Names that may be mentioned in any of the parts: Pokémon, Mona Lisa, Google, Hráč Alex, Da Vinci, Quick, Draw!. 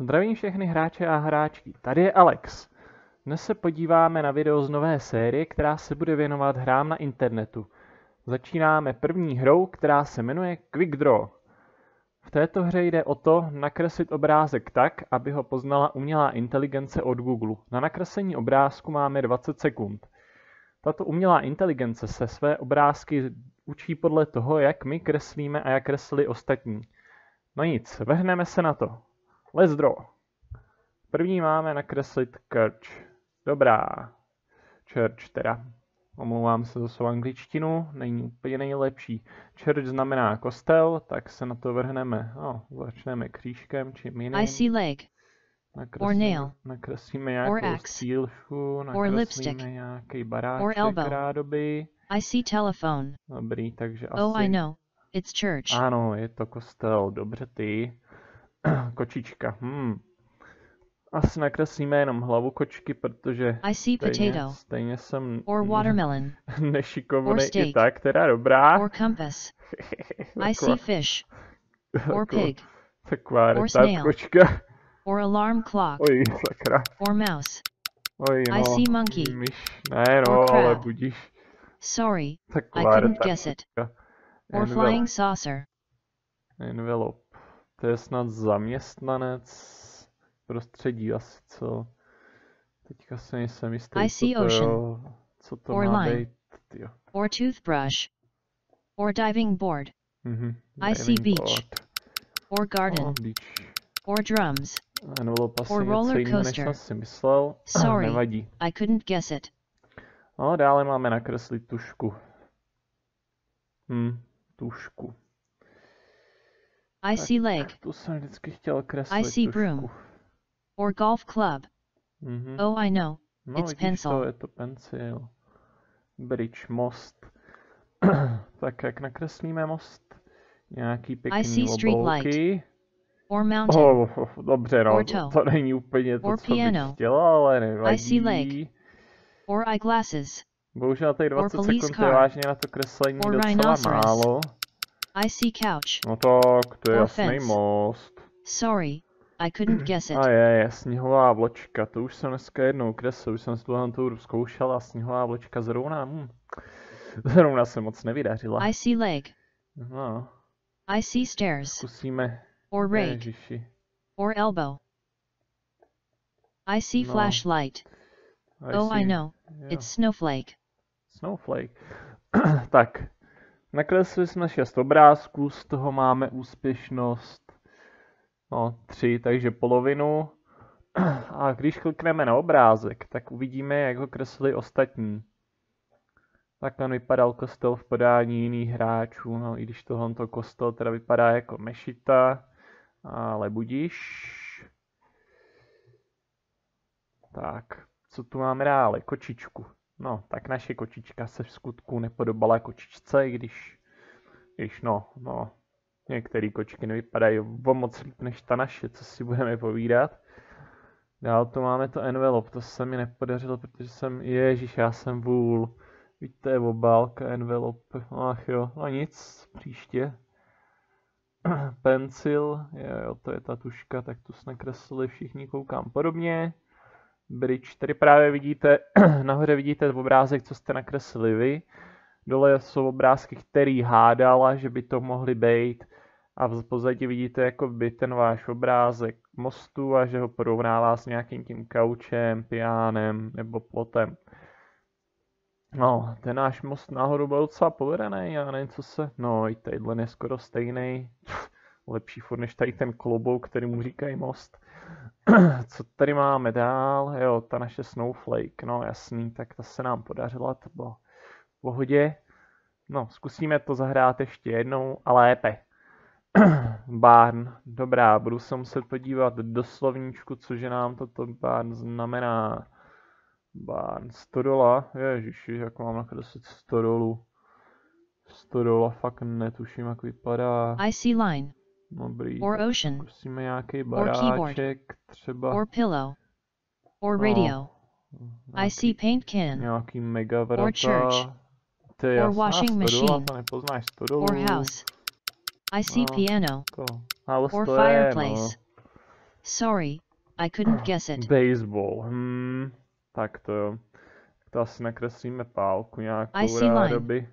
Zdravím všechny hráče a hráčky, tady je Alex. Dnes se podíváme na video z nové série, která se bude věnovat hrám na internetu. Začínáme první hrou, která se jmenuje Quick Draw. V této hře jde o to nakreslit obrázek tak, aby ho poznala umělá inteligence od Google. Na nakreslení obrázku máme 20 sekund. Tato umělá inteligence se své obrázky učí podle toho, jak my kreslíme a jak kreslí ostatní. No nic, vrhneme se na to. Let's draw. První máme nakreslit church. Dobrá. Church teda. Omlouvám se za svou angličtinu, není úplně nejlepší. Church znamená kostel, tak se na to vrhneme. Začneme křížkem či jiným. I see leg. Nakreslíme nějakou stílku, nakreslíme nějaký baráček rádoby. I see telephone. Dobrý, takže asi. Oh, I know. It's church. Ano, je to kostel. Dobře ty. Kočička. Asi nakreslíme jenom hlavu kočky, protože stejně jsem nešikovnej i tak, teda dobrá. Or compass. I see fish. Or pig. Taková retátkočka. Or alarm clock. Oj, sakra. Or mouse. Oj, no. I see monkey. Myš. Ne, no, ale budíš. Sorry, I couldn't guess it. Or flying saucer. Envelope. To je snad zaměstnanec. Prostředí asi, co? Teďka se nejsem jistý, co to má být. Or toothbrush. Or diving board. I see beach. Or garden. Or drums. Or roller coaster. Sorry, I couldn't guess it. No, dále máme nakreslit tušku. Tušku. I see leg. Tu jsem vždycky chtěl kreslit tušku. I see broom. Or golf club. Oh, I know. It's pencil. No, vidíš to, je to pencil. Bridge, most. Tak jak nakreslíme most? Nějaký pěkný oblouky. Or mountain. Dobře, no, to není úplně to, co bych chtěla, ale nevadí. I see leg. Or eyeglasses. Bohužel tady 20 sekund je vážně na to kreslení docela málo. I see couch. No tak, to je jasný most. Sorry. I couldn't guess it. A je, sněhová vločka, to už jsem dneska jednou kreslil, už jsem si tohle zkoušel a sněhová vločka zrovna se moc nevydařila. I see leg. No. I see stairs. Zkusíme. Or rake. Or elbow. I see flashlight. Oh, I know. It's snowflake. Snowflake. Tak, nakreslili jsme 6 obrázků, z toho máme úspěšnost 3, takže polovinu. A když klikneme na obrázek, tak uvidíme, jak ho kreslili ostatní. Takhle vypadal kostel v podání jiných hráčů, i když tohoto kostel teda vypadá jako mešita, ale budiš. Tak, co tu máme dále? Kočičku. No, tak naše kočička se v skutku nepodobala kočičce, i když některé kočky nevypadají o moc líp než ta naše, co si budeme povídat. Dál to máme to envelope, to se mi nepodařilo, protože jsem, já jsem vůl. Vidíte, obálka, envelope, ach jo, no nic, příště. Pencil, to je ta tuška, tak tu jsme nakreslili, všichni koukám podobně. Bridge, tady právě vidíte, nahoře vidíte obrázek, co jste nakreslili vy. Dole jsou obrázky, který hádala, že by to mohly být. A v pozadí vidíte jakoby ten váš obrázek mostu a že ho porovnává s nějakým tím kaučem, pijánem nebo plotem. No, ten náš most náhodou byl docela povedený, já nevím, co se... No, i tadyhle je skoro stejný. Lepší furt než tady ten klobouk, který mu říkají most. Co tady máme dál? Jo, ta naše snowflake, no jasný, tak ta se nám podařila, to bylo v pohodě. No, zkusíme to zahrát ještě jednou a lépe. Barn, dobrá, budu se muset podívat do slovníčku, cože nám toto barn znamená. Barn, stodola, ježiši, jak mám nakreslit stodolu. Stodola, fakt netuším, jak vypadá. I see line. Dobrý, zkusíme nějaký baráček, třeba. Or pillow. Or radio. I see paint can. Nějaký mega vrata. To je jasná stodola, to nepoznáš stodolu. Or house. I see piano. Or fireplace. Sorry, I couldn't guess it. Baseball. Tak to jo. To asi nakreslíme pálku nějakou rádoby.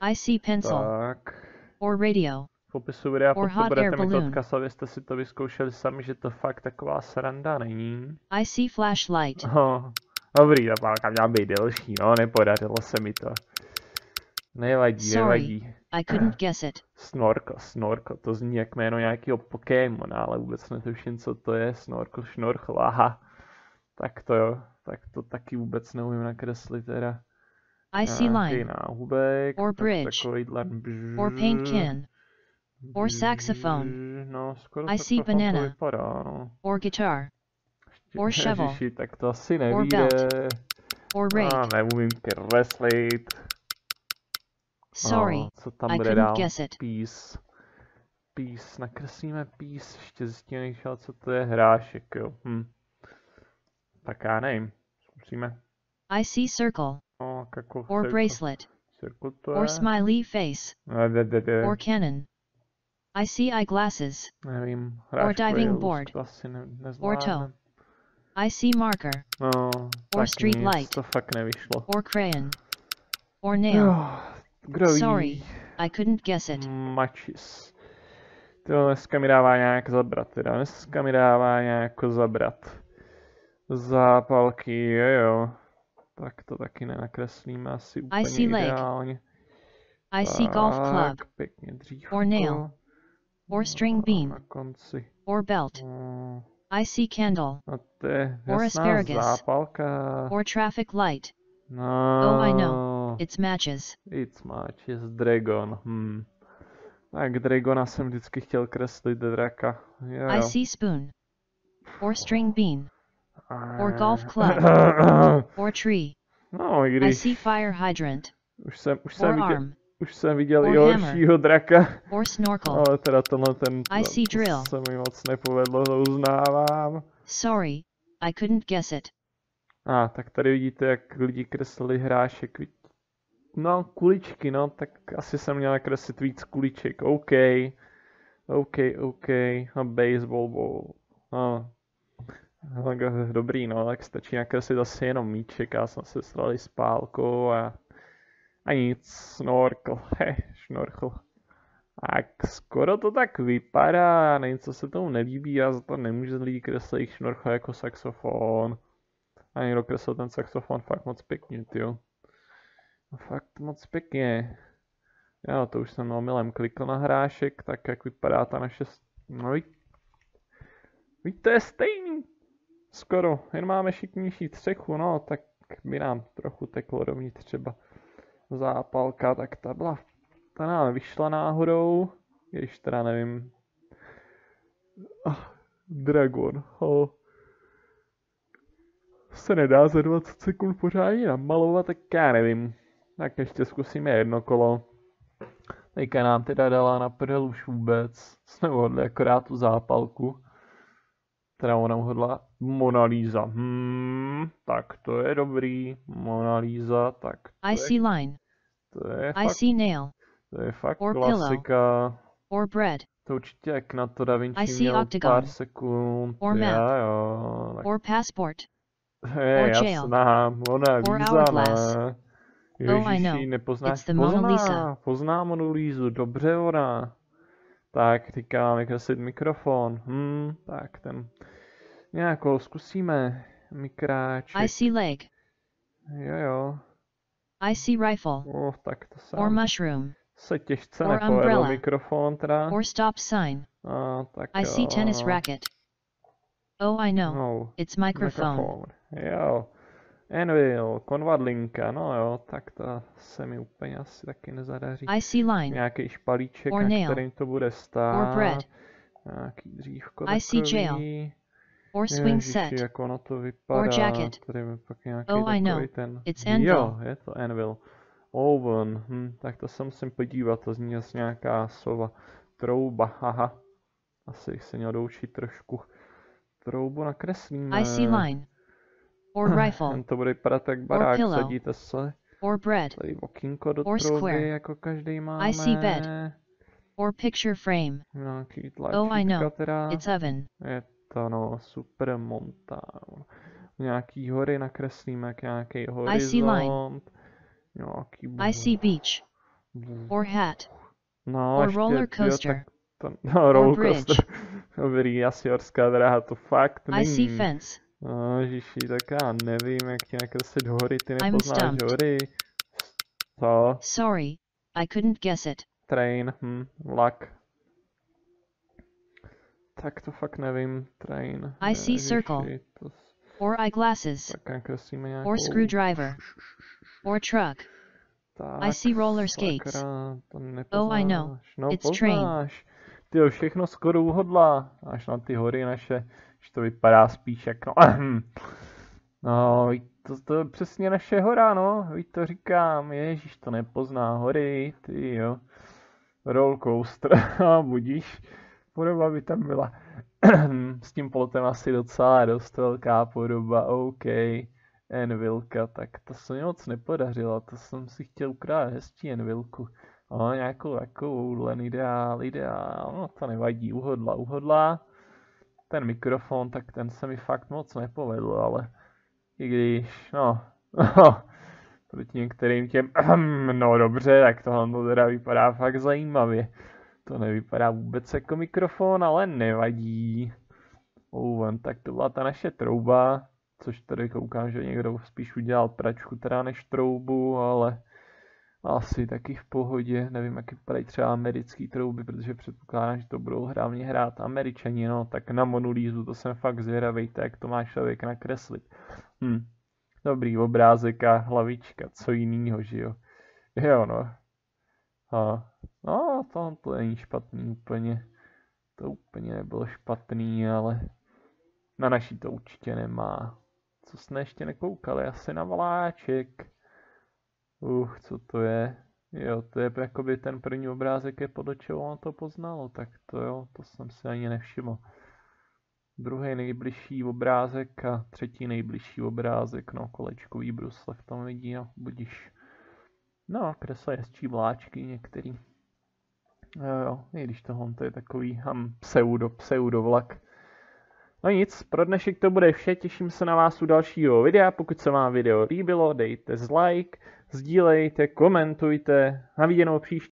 I see pencil. Tak. Or radio. V popisu videa, pokud budete mít odkaz, abyste si to vyzkoušeli sami, že to fakt taková sranda není. I see flashlight. Oh, dobrý, ta pálka měla být delší, no, nepodařilo se mi to. Nevadí, nevadí. I couldn't guess it. Snorko, snorko, to zní jak jméno nějakého Pokémona, ale vůbec netuším, co to je. Snorko, šnorchl, aha. Tak to jo, tak to taky vůbec neumím nakreslit teda. I see line. Náhubek, or bridge. Or paint can. Or saxophone. No, skoro I see banana. Vypadá, no. Or guitar. Or shovel. Ježiši, tak to asi nevíde. Or belt. Or rake. Ah, neumím kreslit. Sorry, co tam bude dál? Peace. Peace, nakreslíme peace, ještě zjistíme, co to je hrášek, jo. Tak já nevím, zkusíme. I see circle. Oh, kako or circle. Bracelet. Circle to je. Or smiley face. Or cannon. I see eyeglasses. Nevím, hráško or diving je, board. Asi or toe. I see marker. No, or street nic, light. To fakt nevyšlo. Or crayon. Or nail. Oh. Sorry, I couldn't guess it. Mačis. To dneska mi dává nějak zabrat, teda dneska mi dává nějako zabrat. Zápalky, jo. Tak to taky nenakreslíme asi úplně ideálně. I see golf club. Pěkně dřív. Or nail. Or string beam. Na konci. Or belt. I see candle. No to je jasná zápalka. Or traffic light. No. Oh, I know. It's matches. It's matches. Dragon. Tak Dragona jsem vždycky chtěl kreslit draka. Jo. I see spoon. Or string bean. Or golf club. Or tree. No, i když. I see fire hydrant. Už jsem viděl i horšího draka. Or snorkel. Ale teda tenhle ten I see drill. Se mi moc nepovedlo, to uznávám. Sorry, I couldn't guess it. A tak tady vidíte, jak lidi kreslili hrášek. No, kuličky, no, tak asi jsem měl nakreslit víc kuliček, OK, a baseball ball, no, dobrý, no, tak stačí nakreslit asi jenom míček, já jsem se sral s pálkou a nic, snorkel, šnorchl, tak skoro to tak vypadá, nevím, co se tomu nelíbí, já za to nemůžu lidi kreslit jich šnorchl jako saxofon, a někdo kreslil ten saxofon fakt moc pěkně, tyjo. Fakt moc pěkně. Jo, to už jsem omylem klikl na hrášek, tak jak vypadá ta naše... No víte, to je stejný. Skoro, jen máme šiknější střechu, no, tak by nám trochu teklo dovnitř třeba zápalka, tak ta byla... Ta nám vyšla náhodou, když teda nevím... Dragon, ho. Se nedá za 20 sekund pořádně namalovat, tak já nevím. Tak ještě zkusíme jedno kolo. Teďka nám teda dala na prdel už vůbec. Jsme hodli akorát tu zápalku. Teda ona hodla Mona Lisa. Tak to je dobrý. Mona Lisa, tak to je... I see line. To je fakt... I see nail. To je fakt or klasika. Or bread. To určitě jak na to Da Vinci měl pár sekund. Or map. Jo, tak... Or passport. Hej, jasná, Mona Lisa. Ježiši, nepoznáš, pozná Monu Lízu, dobře ona. Tak, teďka máme kreslit mikrofon, tak ten, nějakou zkusíme, mikráček. I see leg. Jo. I see rifle. Oh, tak to sám. Or mushroom. Se těžce nepovedl mikrofon, teda. Or stop sign. A, tak jo. I see tennis racket. Oh, I know, it's microphone. Jo, anvil, konvadlinka, no jo, tak ta se mi úplně asi taky nezadaří. I see line. Nějaký špalíček, or na kterým to bude stát. Or bread. Nějaký dřívko takový. I see jail. Or swing set. Jak ono to vypadá. Or jacket. Tady mi pak nějaký oh, I know, ten... it's anvil. Jo, je to anvil. Oven, tak to se musím podívat, to zní asi nějaká sova. Trouba, haha. Asi se měl doučit trošku. Troubu nakreslíme. I see line. Or rifle. To bude vypadat jak barák, sedíte se. Or bread. Tady okýnko do trouby, jako každý máme. I see bed. Or picture frame. No, oh, I know. Teda. It's oven. Je no, super montáž. Nějaký hory nakreslíme, jak nějaký horizont. Nějaký I see beach. Or hat. No, or roller coaster. No, roller coaster. Dobrý, asi horská dráha, to fakt není. I see fence. No, ježiši, tak já nevím, jak ti nakreslit hory, ty nepoznáš hory. Co? Sorry, I couldn't guess it. Train, vlak. Tak to fakt nevím, train. I see circle. Or eyeglasses. Or screwdriver. Or truck. I see roller skates. Oh, I know. It's train. Tyjo, všechno skoro uhodla. Až na ty hory naše, že to vypadá spíš jak no. No, to je přesně naše hora, no. Víš, to říkám, ježíš, to nepozná hory, ty jo. Roll coaster, budíš. Podoba by tam byla. S tím plotem asi docela dost velká podoba, OK. Envilka, tak to se mi moc nepodařilo, to jsem si chtěl ukrát hezčí Envilku. No, nějakou takovou, ideál, no to nevadí, uhodla. Ten mikrofon, tak ten se mi fakt moc nepovedl, ale i když, no proti některým těm, no dobře, tak tohle to teda vypadá fakt zajímavě. To nevypadá vůbec jako mikrofon, ale nevadí. Tak to byla ta naše trouba, což tady koukám, že někdo spíš udělal pračku teda než troubu, ale asi taky v pohodě. Nevím, jak vypadají třeba americký trouby, protože předpokládám, že to budou hlavně hrát Američani, no tak na Monu Lisu to jsem fakt zvědavej, jak to má člověk nakreslit. Dobrý obrázek a hlavička, co jinýho, že jo. Jo no. No, to není špatný úplně. To úplně nebylo špatný, ale na naší to určitě nemá. Co jsme ještě nekoukali? Asi na valáček. Co to je? Jo, to je jakoby ten první obrázek, je podle čeho ono to poznalo. Tak to jo, to jsem si ani nevšiml. Druhý nejbližší obrázek a třetí nejbližší obrázek. No, kolečkový brusle v tom vidí, no, budiš. No, kresla jezdčí vláčky některý. Jo, i když tohle to je takový pseudovlak. No nic, pro dnešek to bude vše, těším se na vás u dalšího videa. Pokud se vám video líbilo, dejte like, sdílejte, komentujte. Na viděnou příště.